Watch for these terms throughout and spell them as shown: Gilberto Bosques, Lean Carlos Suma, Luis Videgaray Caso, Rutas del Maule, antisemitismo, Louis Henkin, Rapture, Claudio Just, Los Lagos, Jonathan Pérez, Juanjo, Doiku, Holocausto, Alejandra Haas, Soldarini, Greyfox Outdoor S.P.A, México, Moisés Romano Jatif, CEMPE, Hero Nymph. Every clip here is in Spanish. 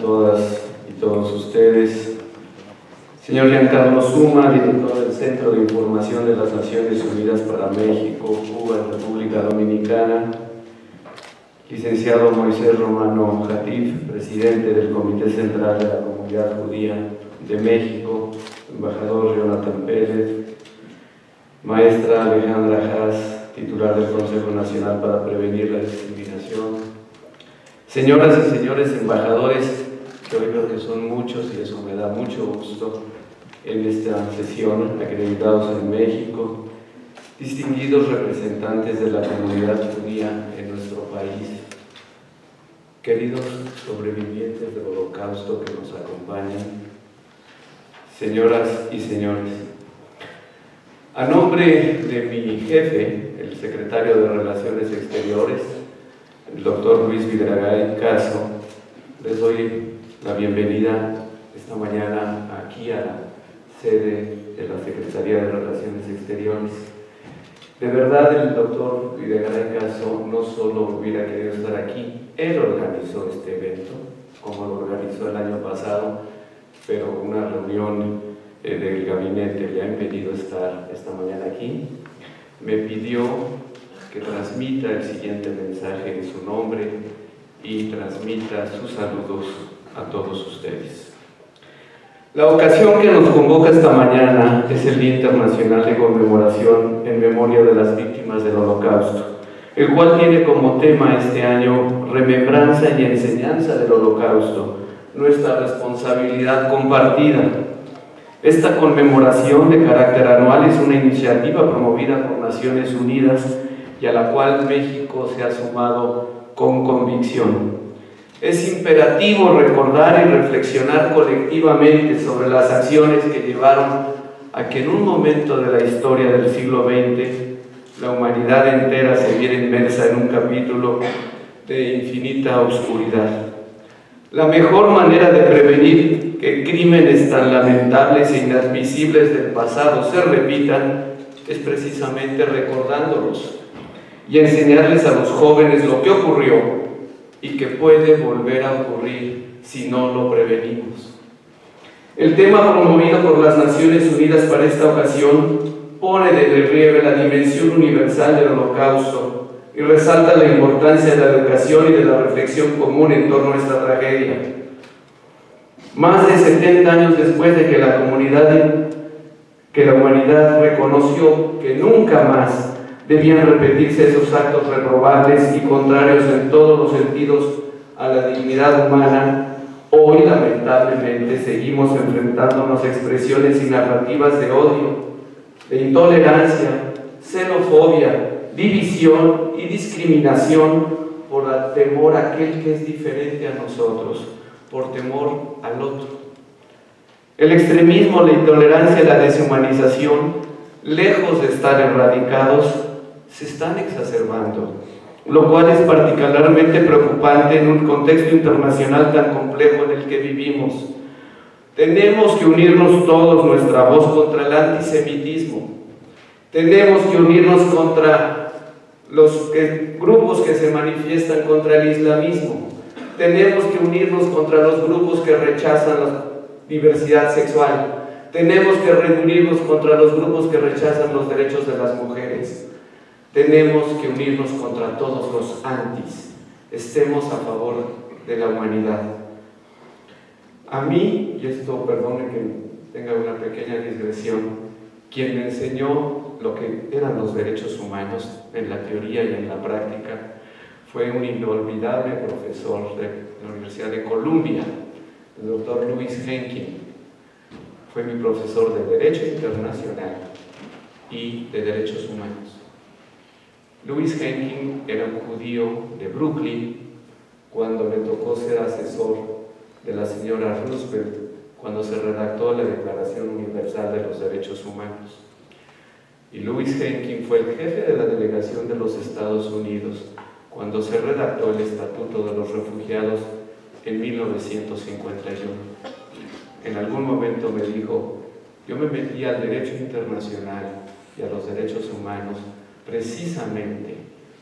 todas y todos ustedes. Señor Lean Carlos Suma, director del Centro de Información de las Naciones Unidas para México, Cuba y República Dominicana. Licenciado Moisés Romano Jatif, presidente del Comité Central de la Comunidad Judía de México. Embajador Jonathan Pérez. Maestra Alejandra Haas, titular del Consejo Nacional para Prevenir la Discriminación. Señoras y señores embajadores, que hoy veo que son muchos y eso me da mucho gusto en esta sesión, acreditados en México, distinguidos representantes de la comunidad judía en nuestro país, queridos sobrevivientes del Holocausto que nos acompañan, señoras y señores. A nombre de mi jefe, el secretario de Relaciones Exteriores, el doctor Luis Videgaray Caso, les doy la bienvenida esta mañana aquí a la sede de la Secretaría de Relaciones Exteriores. De verdad, el doctor Videgaray Caso no solo hubiera querido estar aquí, él organizó este evento, como lo organizó el año pasado, pero una reunión del gabinete le ha impedido estar esta mañana aquí. Me pidió que transmita el siguiente mensaje en su nombre y transmita sus saludos a todos ustedes. La ocasión que nos convoca esta mañana es el Día Internacional de Conmemoración en Memoria de las Víctimas del Holocausto, el cual tiene como tema este año Remembranza y Enseñanza del Holocausto, nuestra responsabilidad compartida. Esta conmemoración de carácter anual es una iniciativa promovida por Naciones Unidas y a la cual México se ha sumado con convicción. Es imperativo recordar y reflexionar colectivamente sobre las acciones que llevaron a que en un momento de la historia del siglo XX la humanidad entera se viera inmersa en un capítulo de infinita oscuridad. La mejor manera de prevenir que crímenes tan lamentables e inadmisibles del pasado se repitan es precisamente recordándolos y enseñarles a los jóvenes lo que ocurrió y que puede volver a ocurrir si no lo prevenimos. El tema promovido por las Naciones Unidas para esta ocasión pone de relieve la dimensión universal del Holocausto y resalta la importancia de la educación y de la reflexión común en torno a esta tragedia. Más de 70 años después de que la humanidad reconoció que nunca más debían repetirse esos actos reprobables y contrarios en todos los sentidos a la dignidad humana, hoy lamentablemente seguimos enfrentándonos a expresiones y narrativas de odio, de intolerancia, xenofobia, división y discriminación por temor a aquel que es diferente a nosotros, por temor al otro. El extremismo, la intolerancia y la deshumanización, lejos de estar erradicados, se están exacerbando, lo cual es particularmente preocupante en un contexto internacional tan complejo en el que vivimos. Tenemos que unirnos todos nuestra voz contra el antisemitismo. Tenemos que unirnos contra los grupos que se manifiestan contra el islamismo. Tenemos que unirnos contra los grupos que rechazan la diversidad sexual. Tenemos que reunirnos contra los grupos que rechazan los derechos de las mujeres. Tenemos que unirnos contra todos los antis. Estemos a favor de la humanidad. A mí, y esto perdone que tenga una pequeña digresión, quien me enseñó lo que eran los derechos humanos en la teoría y en la práctica fue un inolvidable profesor de la Universidad de Columbia, el doctor Louis Henkin. Fue mi profesor de Derecho Internacional y de Derechos Humanos. Louis Henkin era un judío de Brooklyn cuando le tocó ser asesor de la señora Roosevelt cuando se redactó la Declaración Universal de los Derechos Humanos. Y Louis Henkin fue el jefe de la delegación de los Estados Unidos cuando se redactó el Estatuto de los Refugiados en 1951. En algún momento me dijo, yo me metí al derecho internacional y a los derechos humanos precisamente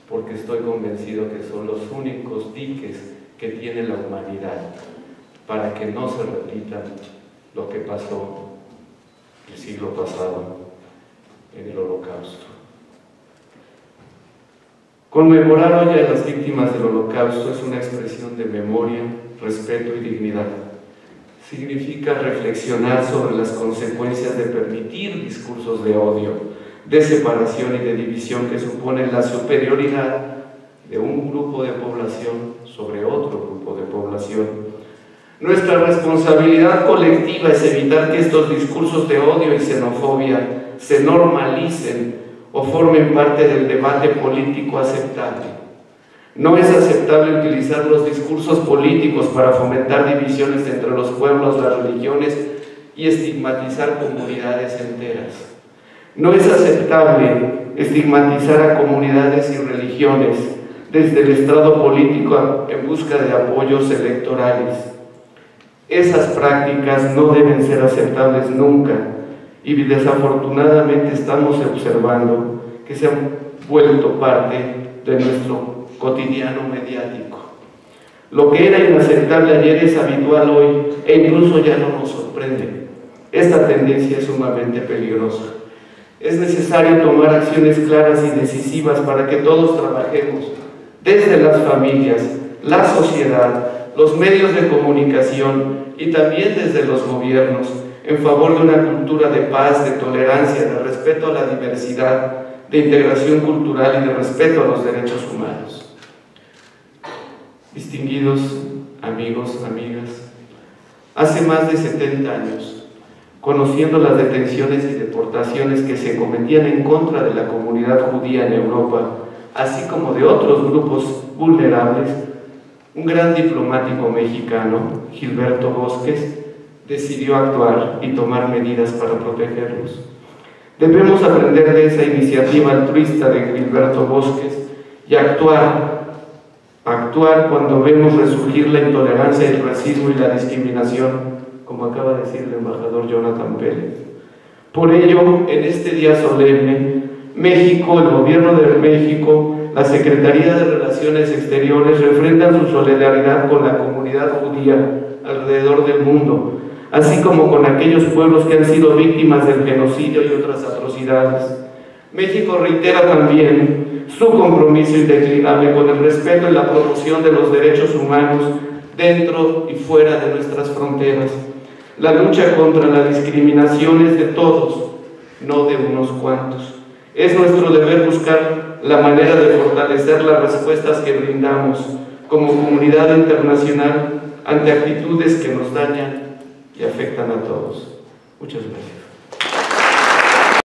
porque estoy convencido que son los únicos diques que tiene la humanidad para que no se repita lo que pasó el siglo pasado en el Holocausto. Conmemorar hoy a las víctimas del Holocausto es una expresión de memoria, respeto y dignidad. Significa reflexionar sobre las consecuencias de permitir discursos de odio, de separación y de división que suponen la superioridad de un grupo de población sobre otro grupo de población. Nuestra responsabilidad colectiva es evitar que estos discursos de odio y xenofobia se normalicen o formen parte del debate político aceptable. No es aceptable utilizar los discursos políticos para fomentar divisiones entre los pueblos, las religiones y estigmatizar comunidades enteras. No es aceptable estigmatizar a comunidades y religiones desde el estrado político en busca de apoyos electorales. Esas prácticas no deben ser aceptables nunca, y desafortunadamente estamos observando que se han vuelto parte de nuestro cotidiano mediático. Lo que era inaceptable ayer es habitual hoy, e incluso ya no nos sorprende. Esta tendencia es sumamente peligrosa. Es necesario tomar acciones claras y decisivas para que todos trabajemos desde las familias, la sociedad, los medios de comunicación y también desde los gobiernos en favor de una cultura de paz, de tolerancia, de respeto a la diversidad, de integración cultural y de respeto a los derechos humanos. Distinguidos amigos, amigas, hace más de 70 años, conociendo las detenciones y deportaciones que se cometían en contra de la comunidad judía en Europa, así como de otros grupos vulnerables, un gran diplomático mexicano, Gilberto Bosques, decidió actuar y tomar medidas para protegerlos. Debemos aprender de esa iniciativa altruista de Gilberto Bosques y actuar cuando vemos resurgir la intolerancia, el racismo y la discriminación, como acaba de decir el embajador Jonathan Pérez. Por ello, en este día solemne, México, el Gobierno de México, la Secretaría de Relaciones Exteriores refrendan su solidaridad con la comunidad judía alrededor del mundo, así como con aquellos pueblos que han sido víctimas del genocidio y otras atrocidades. México reitera también su compromiso indeclinable con el respeto y la promoción de los derechos humanos dentro y fuera de nuestras fronteras. La lucha contra la discriminación es de todos, no de unos cuantos. Es nuestro deber buscar la manera de fortalecer las respuestas que brindamos como comunidad internacional ante actitudes que nos dañan y afectan a todos. Muchas gracias.